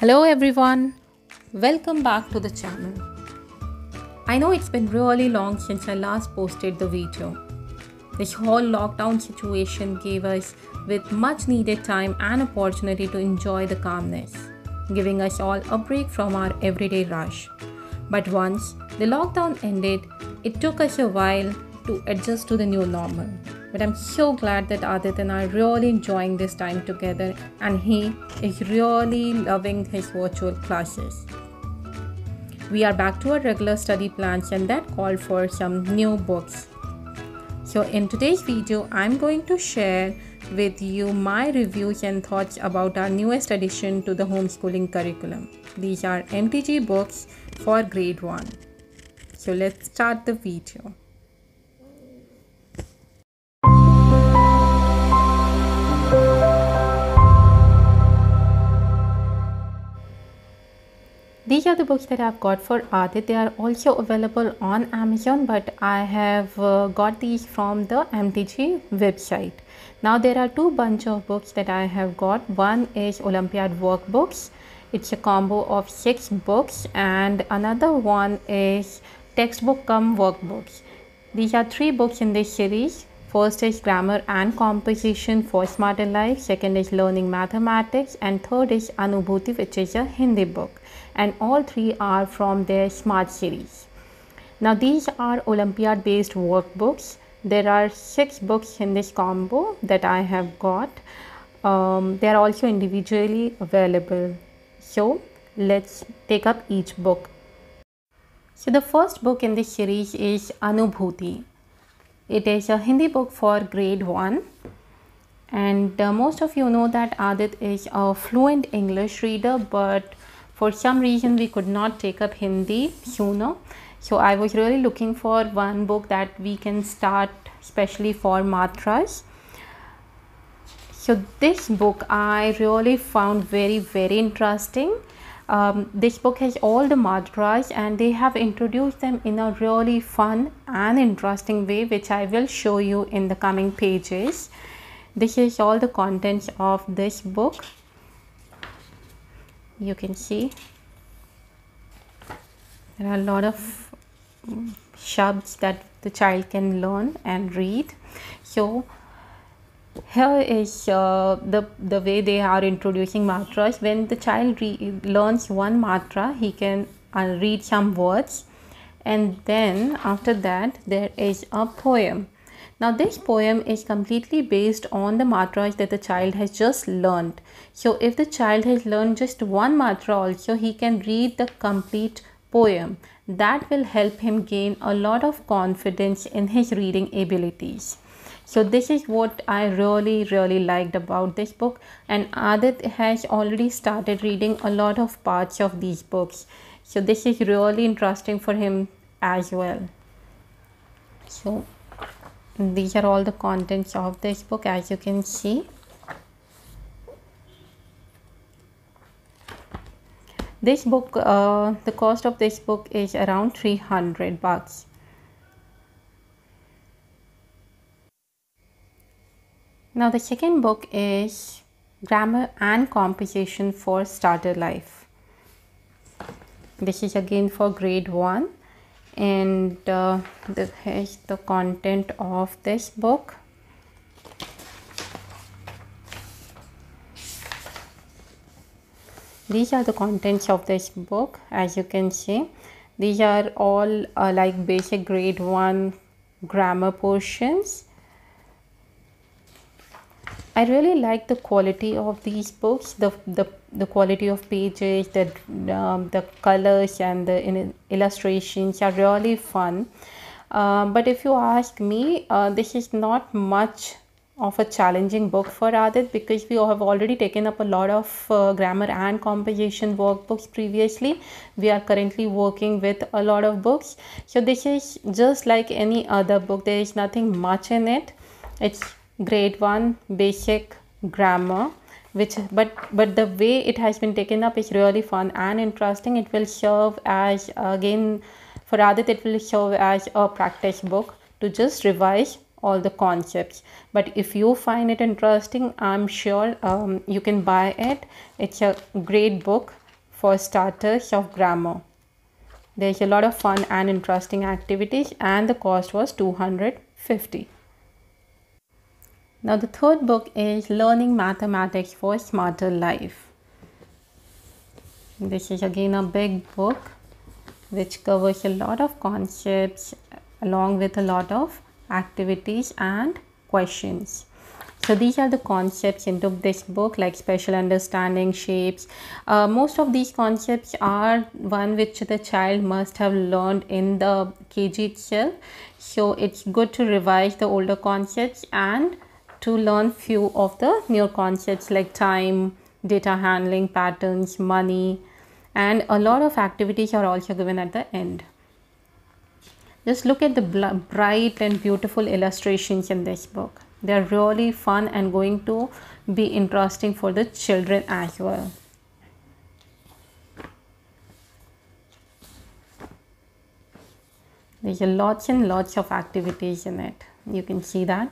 Hello everyone, welcome back to the channel. I know it's been really long since I last posted the video. This whole lockdown situation gave us with much needed time and opportunity to enjoy the calmness, giving us all a break from our everyday rush. But once the lockdown ended, it took us a while to adjust to the new normal. But I'm so glad that Adith and I are really enjoying this time together, and he is really loving his virtual classes. We are back to our regular study plans, and that called for some new books. So in today's video, I'm going to share with you my reviews and thoughts about our newest addition to the homeschooling curriculum. These are MTG books for grade 1. So let's start the video. These are the books that I've got for Adith. They are also available on Amazon, but I have got these from the MTG website. Now there are two bunch of books that I have got. One is Olympiad workbooks. It's a combo of 6 books, and another one is textbook cum workbooks. These are 3 books in this series. First is Grammar and Composition for Smarter Life, second is Learning Mathematics, and third is Anubhuti, which is a Hindi book. And all 3 are from their Smart series. Now these are Olympiad based workbooks. There are 6 books in this combo that I have got. They are also individually available. So let's take up each book. So the first book in this series is Anubhuti. It is a Hindi book for grade 1. And most of you know that Adith is a fluent English reader, but for some reason we could not take up Hindi sooner. So I was really looking for one book that we can start especially for matras. So this book I really found very, very interesting. This book has all the matras, and they have introduced them in a really fun and interesting way, which I will show you in the coming pages. This is all the contents of this book. You can see there are a lot of shabds that the child can learn and read. So here is the way they are introducing matras. When the child learns one matra, he can read some words, and then after that there is a poem. Now this poem is completely based on the matras that the child has just learned. So if the child has learned just one matra also, he can read the complete poem. That will help him gain a lot of confidence in his reading abilities. So this is what I really liked about this book, and Adith has already started reading a lot of parts of these books. So this is really interesting for him as well. So these are all the contents of this book, as you can see. This book, the cost of this book is around $300. Now the second book is Grammar and Composition for Starter Life. This is again for grade 1, and this is the content of this book. These are the contents of this book, as you can see. These are all like basic grade 1 grammar portions. I really like the quality of these books, the quality of pages, the colors and the illustrations are really fun. But if you ask me, this is not much of a challenging book for Adith, because we have already taken up a lot of grammar and composition workbooks previously. We are currently working with a lot of books. So this is just like any other book. There is nothing much in it. It's grade 1 basic grammar, but the way it has been taken up is really fun and interesting. It will serve as, again for Adith, it will serve as a practice book to just revise all the concepts. But if you find it interesting, I'm sure you can buy it. It's a great book for starters of grammar. There's a lot of fun and interesting activities, and the cost was 250. Now the third book is Learning Mathematics for Smarter Life. This is again a big book which covers a lot of concepts along with a lot of activities and questions. So these are the concepts into this book, like special understanding, shapes. Most of these concepts are one which the child must have learned in the KG itself. So it's good to revise the older concepts and to learn few of the new concepts like time, data handling, patterns, money, and a lot of activities are also given at the end. Just look at the bright and beautiful illustrations in this book. They are really fun and going to be interesting for the children as well. There's a lots and lots of activities in it. You can see that.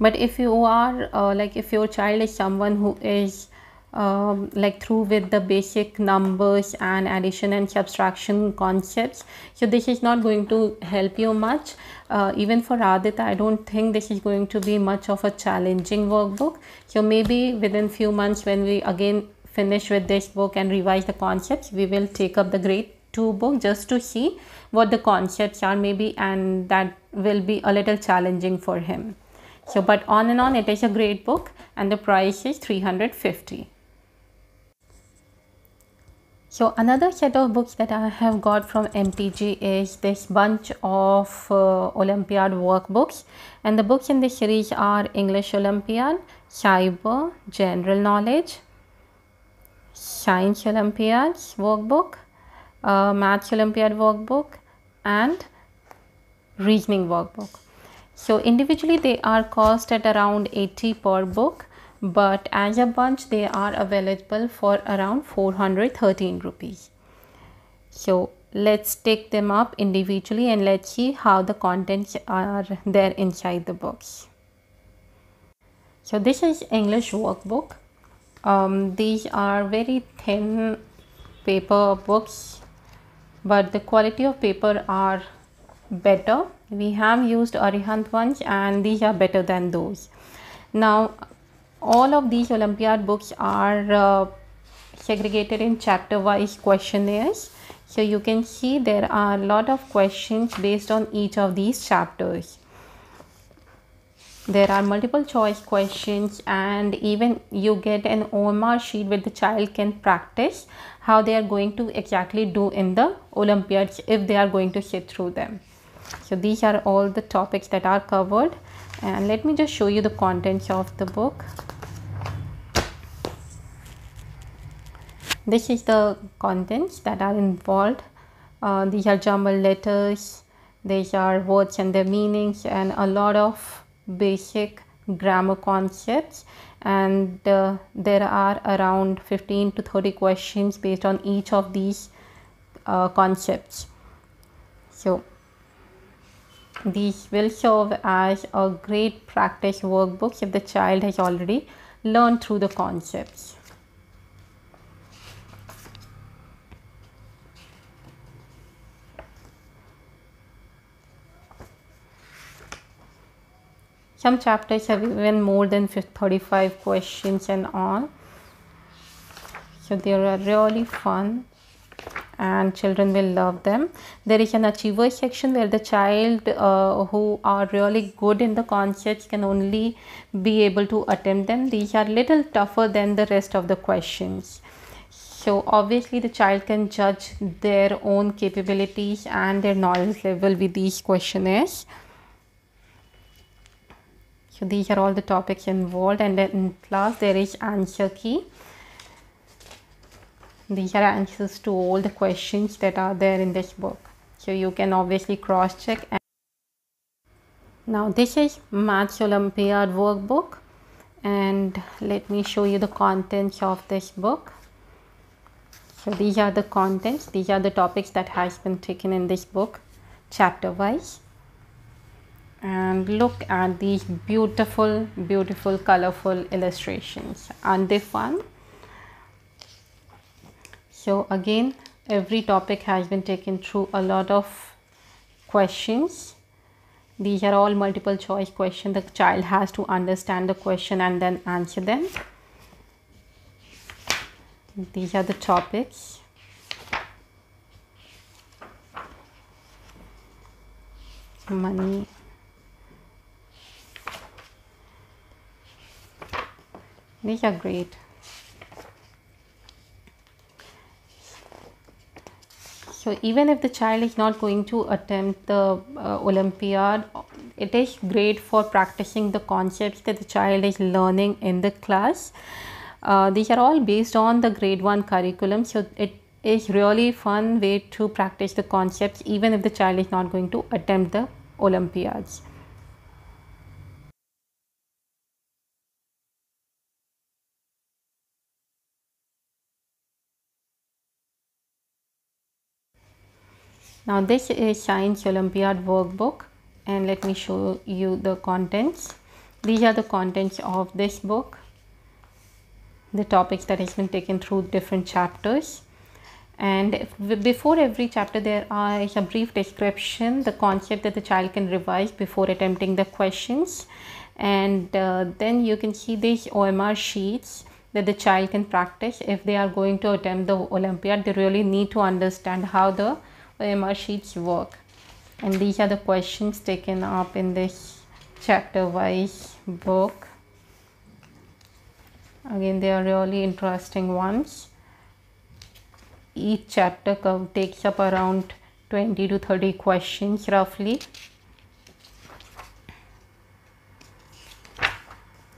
But if you are like if your child is someone who is like through with the basic numbers and addition and subtraction concepts, so this is not going to help you much. Even for Adith, I don't think this is going to be much of a challenging workbook. So maybe within few months when we again finish with this book and revise the concepts, we will take up the grade 2 book just to see what the concepts are maybe, and that will be a little challenging for him. So but on and on, it is a great book and the price is 350. So another set of books that I have got from MTG is this bunch of Olympiad workbooks, and the books in this series are English Olympiad, Cyber, General Knowledge, Science Olympiad workbook, Maths Olympiad workbook, and Reasoning workbook. So individually they are cost at around 80 per book, but as a bunch they are available for around 413 rupees. So let's take them up individually and let's see how the contents are there inside the books. So this is English workbook. These are very thin paper books, but the quality of paper are better. We have used Arihant ones and these are better than those. Now all of these Olympiad books are segregated in chapter wise questionnaires, so you can see there are a lot of questions based on each of these chapters. There are multiple choice questions, and even you get an OMR sheet where the child can practice how they are going to exactly do in the Olympiads if they are going to sit through them. So these are all the topics that are covered, and let me just show you the contents of the book. This is the contents that are involved. These are jumbled letters, these are words and their meanings, and a lot of basic grammar concepts, and there are around 15 to 30 questions based on each of these concepts. So these will serve as a great practice workbook if the child has already learned through the concepts. Some chapters have even more than 35 questions and all. So they are really fun and children will love them. There is an achiever section where the child who are really good in the concepts can only be able to attempt them. These are little tougher than the rest of the questions. So obviously the child can judge their own capabilities and their knowledge level with these questionnaires. So these are all the topics involved, and then in class there is answer key. These are answers to all the questions that are there in this book. So you can obviously cross-check. Now this is Maths Olympiad workbook, and let me show you the contents of this book. So these are the contents. These are the topics that has been taken in this book chapter-wise. and look at these beautiful colorful illustrations. And this one, so again every topic has been taken through a lot of questions. These are all multiple choice questions. The child has to understand the question and then answer them. These are the topics. Money, these are great. So even if the child is not going to attempt the Olympiad, it is great for practicing the concepts that the child is learning in the class. These are all based on the grade 1 curriculum, so it is really fun way to practice the concepts even if the child is not going to attempt the Olympiads. Now this is Science Olympiad workbook, and let me show you the contents. These are the contents of this book, the topics that has been taken through different chapters. And before every chapter there is a brief description, the concept that the child can revise before attempting the questions. And then you can see these OMR sheets that the child can practice if they are going to attempt the Olympiad. They really need to understand how the OMR sheets work. And these are the questions taken up in this chapter wise book. Again, they are really interesting ones. Each chapter takes up around 20 to 30 questions roughly.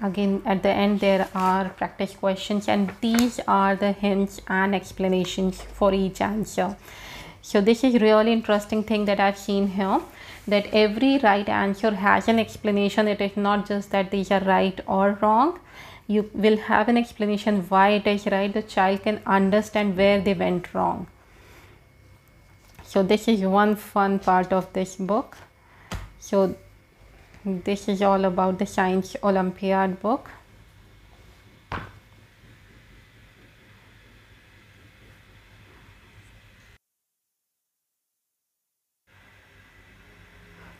Again, at the end there are practice questions, and these are the hints and explanations for each answer. So this is really interesting thing that I've seen here, that every right answer has an explanation. It is not just that these are right or wrong. You will have an explanation why it is right. The child can understand where they went wrong. So this is one fun part of this book. So this is all about the Science Olympiad book.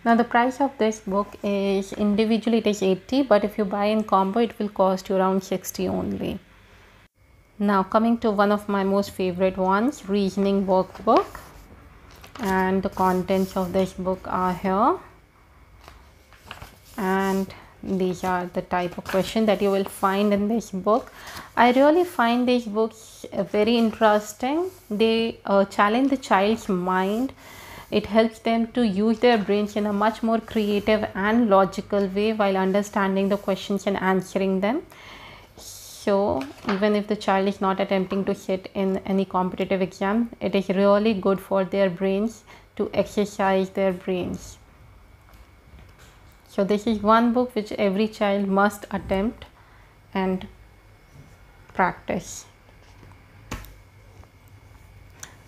Now the price of this book is individually it is 80, but if you buy in combo it will cost you around 60 only. Now coming to one of my most favorite ones, Reasoning workbook, and the contents of this book are here, and these are the type of question that you will find in this book. I really find these books very interesting. They challenge the child's mind. It helps them to use their brains in a much more creative and logical way while understanding the questions and answering them. So even if the child is not attempting to sit in any competitive exam, it is really good for their brains to exercise their brains. So this is one book which every child must attempt and practice.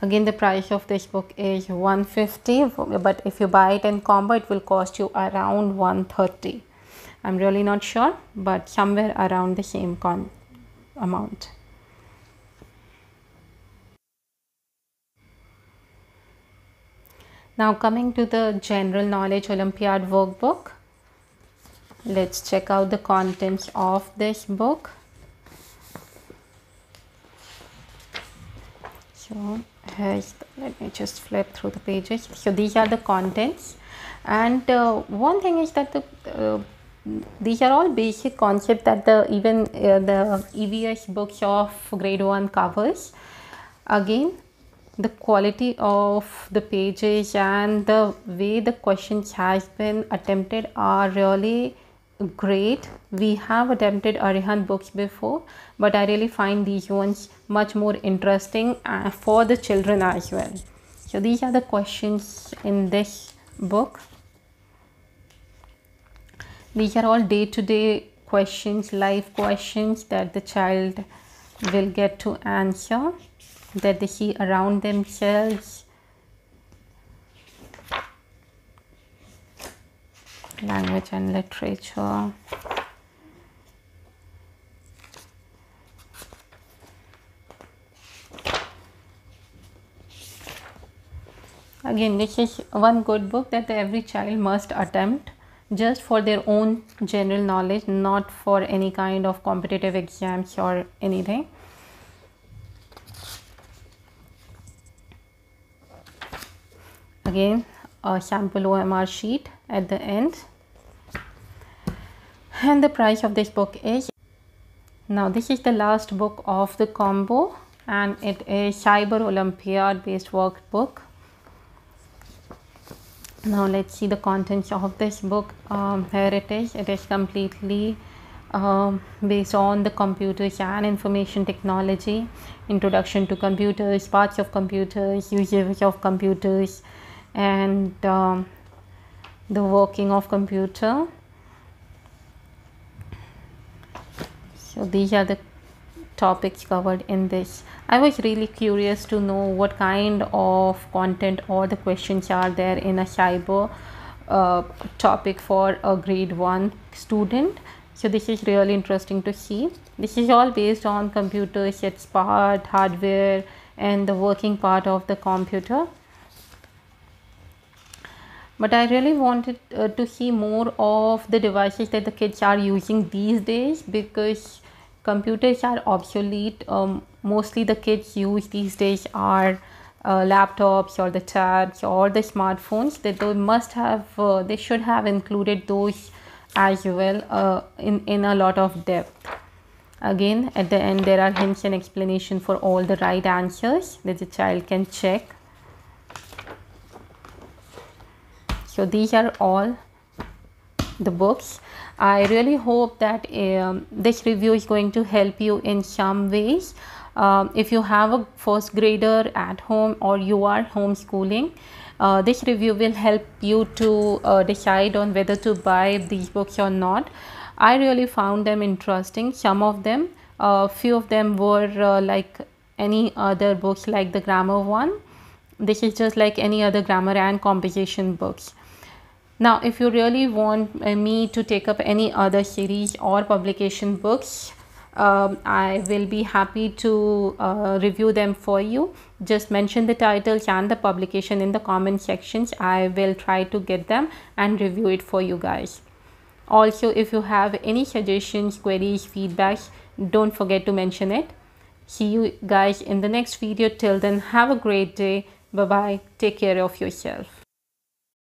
Again, the price of this book is 150, but if you buy it in combo it will cost you around 130. I'm really not sure, but somewhere around the same amount. Now coming to the General Knowledge Olympiad workbook, let's check out the contents of this book. So let me just flip through the pages. So these are the contents, and one thing is that these are all basic concepts that even the EVS books of grade 1 covers. Again, the quality of the pages and the way the questions has been attempted are really great. We have attempted Arihant books before, but I really find these ones much more interesting for the children as well. So these are the questions in this book. These are all day-to-day questions, life questions that the child will get to answer, that they see around themselves. language and literature. Again, this is one good book that every child must attempt just for their own general knowledge, not for any kind of competitive exams or anything. Again, a sample OMR sheet at the end, and the price of this book is, now this is the last book of the combo, and it is Cyber Olympiad based workbook. Now let's see the contents of this book. Here it is. It is completely based on the computers and information technology, introduction to computers, parts of computers, uses of computers, and the working of computer. So these are the topics covered in this. I was really curious to know what kind of content or the questions are there in a cyber topic for a grade 1 student. So this is really interesting to see. This is all based on computers, its part, hardware, and the working part of the computer. But I really wanted to see more of the devices that the kids are using these days, because computers are obsolete. Mostly the kids use these days are laptops or the tabs or the smartphones. That they must have, they should have included those as well in a lot of depth. Again, at the end there are hints and explanation for all the right answers that the child can check. So these are all the books. I really hope that this review is going to help you in some ways. If you have a first grader at home or you are homeschooling, this review will help you to decide on whether to buy these books or not. I really found them interesting. Some of them, few of them were like any other books, like the grammar one. This is just like any other grammar and composition books. Now, if you really want me to take up any other series or publication books, I will be happy to review them for you. Just mention the titles and the publication in the comment sections. I will try to get them and review it for you guys. Also, if you have any suggestions, queries, feedbacks, don't forget to mention it. See you guys in the next video. Till then, have a great day. Bye-bye. Take care of yourself.